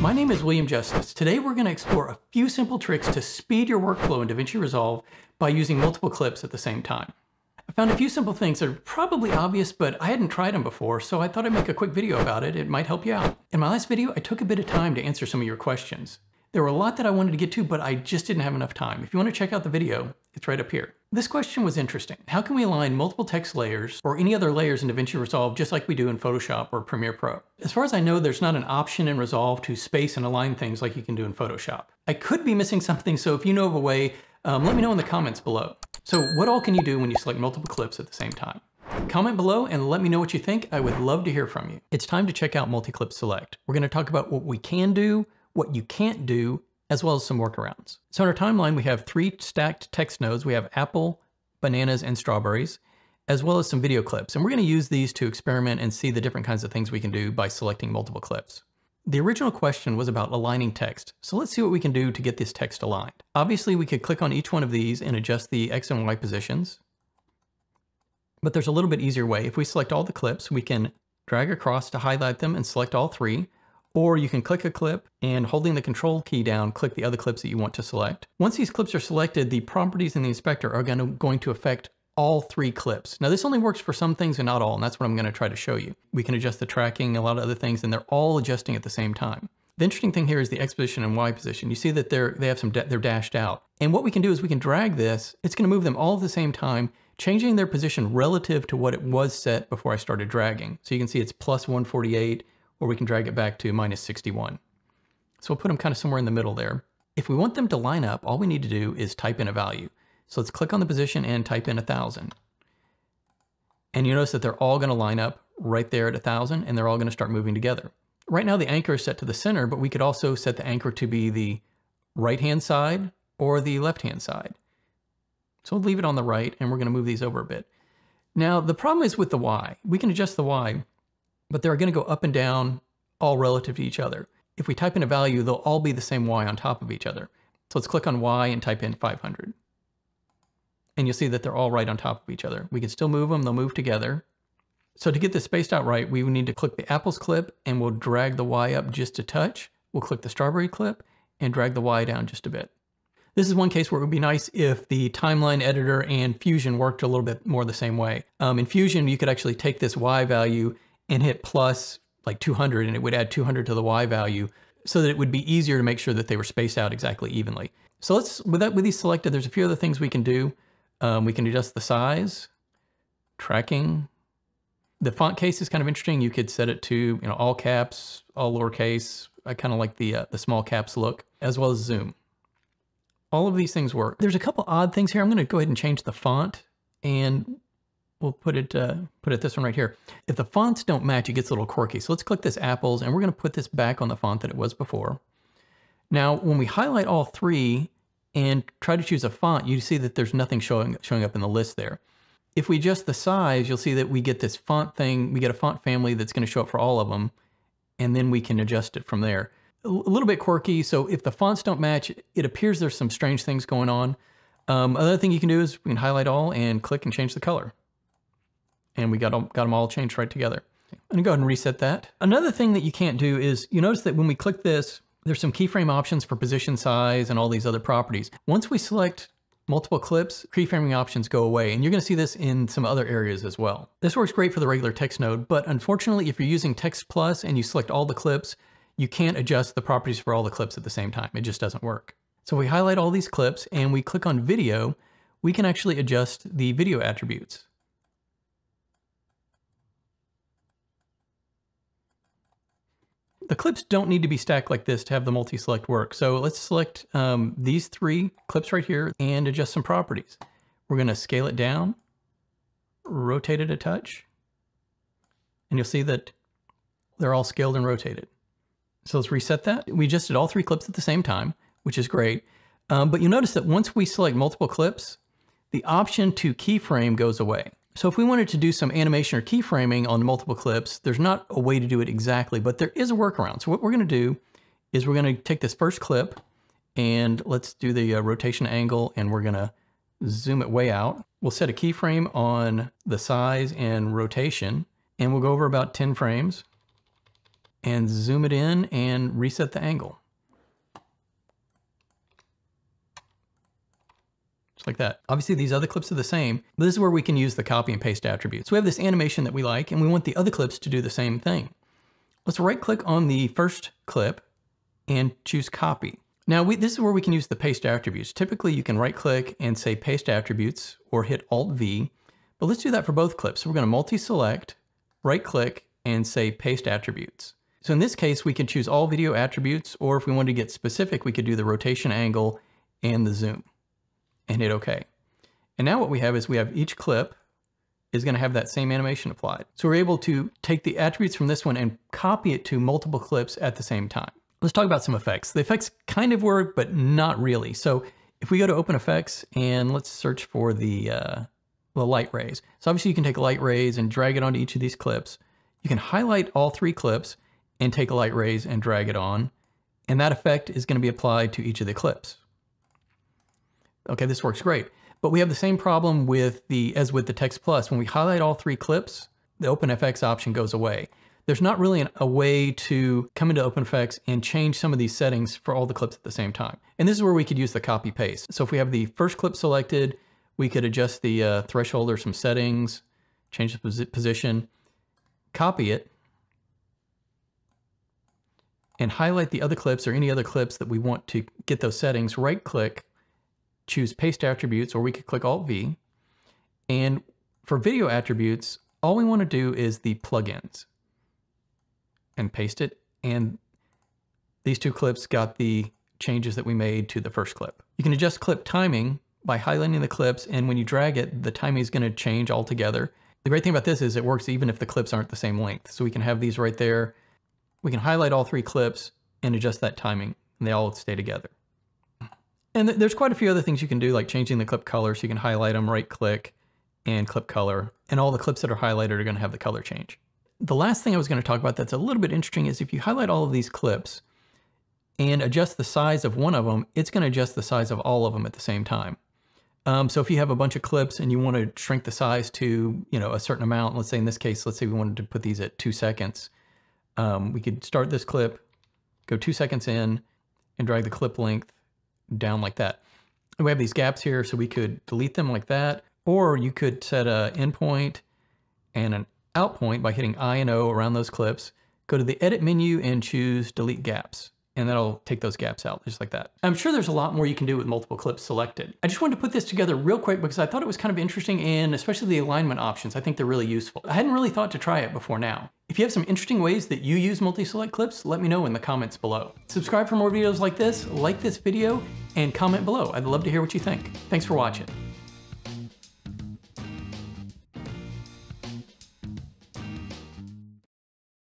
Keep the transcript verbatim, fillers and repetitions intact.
My name is William Justice. Today we're going to explore a few simple tricks to speed your workflow in DaVinci Resolve by using multiple clips at the same time. I found a few simple things that are probably obvious, but I hadn't tried them before, so I thought I'd make a quick video about it. It might help you out. In my last video, I took a bit of time to answer some of your questions. There were a lot that I wanted to get to, but I just didn't have enough time. If you want to check out the video, it's right up here. This question was interesting. How can we align multiple text layers or any other layers in DaVinci Resolve just like we do in Photoshop or Premiere Pro? As far as I know, there's not an option in Resolve to space and align things like you can do in Photoshop. I could be missing something, so if you know of a way, um, let me know in the comments below. So what all can you do when you select multiple clips at the same time? Comment below and let me know what you think. I would love to hear from you. It's time to check out Multiclip Select. We're gonna talk about what we can do, what you can't do, as well as some workarounds. So in our timeline, we have three stacked text nodes. We have apple, bananas, and strawberries, as well as some video clips. And we're gonna use these to experiment and see the different kinds of things we can do by selecting multiple clips. The original question was about aligning text. So let's see what we can do to get this text aligned. Obviously, we could click on each one of these and adjust the X and Y positions. But there's a little bit easier way. If we select all the clips, we can drag across to highlight them and select all three. Or you can click a clip and holding the control key down, click the other clips that you want to select. Once these clips are selected, the properties in the inspector are gonna, going to affect all three clips. Now this only works for some things and not all, and that's what I'm gonna try to show you. We can adjust the tracking, a lot of other things, and they're all adjusting at the same time. The interesting thing here is the X position and Y position. You see that they're, they have some da- they're dashed out. And what we can do is we can drag this, it's gonna move them all at the same time, changing their position relative to what it was set before I started dragging. So you can see it's plus one forty-eight, or we can drag it back to minus sixty-one. So we'll put them kind of somewhere in the middle there. If we want them to line up, all we need to do is type in a value. So let's click on the position and type in one thousand. And you notice that they're all gonna line up right there at one thousand, and they're all gonna start moving together. Right now the anchor is set to the center, but we could also set the anchor to be the right-hand side or the left-hand side. So we'll leave it on the right, and we're gonna move these over a bit. Now the problem is with the Y. We can adjust the Y, but they're gonna go up and down all relative to each other. If we type in a value, they'll all be the same Y on top of each other. So let's click on Y and type in five hundred. And you'll see that they're all right on top of each other. We can still move them, they'll move together. So to get this spaced out right, we need to click the apples clip and we'll drag the Y up just a touch. We'll click the strawberry clip and drag the Y down just a bit. This is one case where it would be nice if the timeline editor and Fusion worked a little bit more the same way. Um, in Fusion, you could actually take this Y value and hit plus like two hundred and it would add two hundred to the Y value so that it would be easier to make sure that they were spaced out exactly evenly. So let's, with that, with these selected, there's a few other things we can do. Um, we can adjust the size, tracking. The font case is kind of interesting. You could set it to, you know, all caps, all lowercase. I kind of like the, uh, the small caps look, as well as zoom. All of these things work. There's a couple odd things here. I'm gonna go ahead and change the font and we'll put it, uh, put it this one right here. If the fonts don't match, it gets a little quirky. So let's click this apples and we're gonna put this back on the font that it was before. Now, when we highlight all three and try to choose a font, you see that there's nothing showing, showing up in the list there. If we adjust the size, you'll see that we get this font thing, we get a font family that's gonna show up for all of them, and then we can adjust it from there. A little bit quirky, so if the fonts don't match, it appears there's some strange things going on. Um, another thing you can do is we can highlight all and click and change the color. And we got, got them all changed right together. I'm gonna go ahead and reset that. Another thing that you can't do is, you notice that when we click this, there's some keyframe options for position size and all these other properties. Once we select multiple clips, keyframing options go away, and you're gonna see this in some other areas as well. This works great for the regular text node, but unfortunately, if you're using Text Plus and you select all the clips, you can't adjust the properties for all the clips at the same time. It just doesn't work. So we highlight all these clips and we click on video, we can actually adjust the video attributes. The clips don't need to be stacked like this to have the multi-select work. So let's select um, these three clips right here and adjust some properties. We're gonna scale it down, rotate it a touch, and you'll see that they're all scaled and rotated. So let's reset that. We adjusted all three clips at the same time, which is great. Um, but you'll notice that once we select multiple clips, the option to keyframe goes away. So if we wanted to do some animation or keyframing on multiple clips, there's not a way to do it exactly, but there is a workaround. So what we're gonna do is we're gonna take this first clip and let's do the uh, rotation angle and we're gonna zoom it way out. We'll set a keyframe on the size and rotation, and we'll go over about ten frames and zoom it in and reset the angle. Just like that. Obviously these other clips are the same, but this is where we can use the copy and paste attribute. So we have this animation that we like, and we want the other clips to do the same thing. Let's right click on the first clip and choose copy. Now we, this is where we can use the paste attributes. Typically you can right click and say paste attributes or hit Alt V, but let's do that for both clips. So we're gonna multi-select, right click and say paste attributes. So in this case, we can choose all video attributes, or if we wanted to get specific, we could do the rotation angle and the zoom and hit okay. And now what we have is we have each clip is gonna have that same animation applied. So we're able to take the attributes from this one and copy it to multiple clips at the same time. Let's talk about some effects. The effects kind of work, but not really. So if we go to OpenFX and let's search for the, uh, the light rays. So obviously you can take light rays and drag it onto each of these clips. You can highlight all three clips and take light rays and drag it on. And that effect is gonna be applied to each of the clips. Okay, this works great. But we have the same problem with the, as with the Text Plus. When we highlight all three clips, the OpenFX option goes away. There's not really an, a way to come into OpenFX and change some of these settings for all the clips at the same time. And this is where we could use the copy paste. So if we have the first clip selected, we could adjust the uh, threshold or some settings, change the posi position, copy it, and highlight the other clips or any other clips that we want to get those settings, right click, choose paste attributes, or we could click Alt V. And for video attributes, all we want to do is the plugins and paste it. And these two clips got the changes that we made to the first clip. You can adjust clip timing by highlighting the clips, and when you drag it, the timing is gonna change altogether. The great thing about this is it works even if the clips aren't the same length. So we can have these right there. We can highlight all three clips and adjust that timing, and they all stay together. And th there's quite a few other things you can do, like changing the clip color. So you can highlight them, right click, and clip color. And all the clips that are highlighted are gonna have the color change. The last thing I was going to talk about that's a little bit interesting is if you highlight all of these clips and adjust the size of one of them, it's going to adjust the size of all of them at the same time. Um, so if you have a bunch of clips and you want to shrink the size to, you know, a certain amount, let's say in this case, let's say we wanted to put these at two seconds. Um, we could start this clip, go two seconds in and drag the clip length down like that. And we have these gaps here, so we could delete them like that, or you could set a endpoint and an out point by hitting I and O around those clips, go to the edit menu and choose delete gaps. And that'll take those gaps out just like that. I'm sure there's a lot more you can do with multiple clips selected. I just wanted to put this together real quick because I thought it was kind of interesting, and especially the alignment options, I think they're really useful. I hadn't really thought to try it before now. If you have some interesting ways that you use multi-select clips, let me know in the comments below. Subscribe for more videos like this, like this video, and comment below. I'd love to hear what you think. Thanks for watching.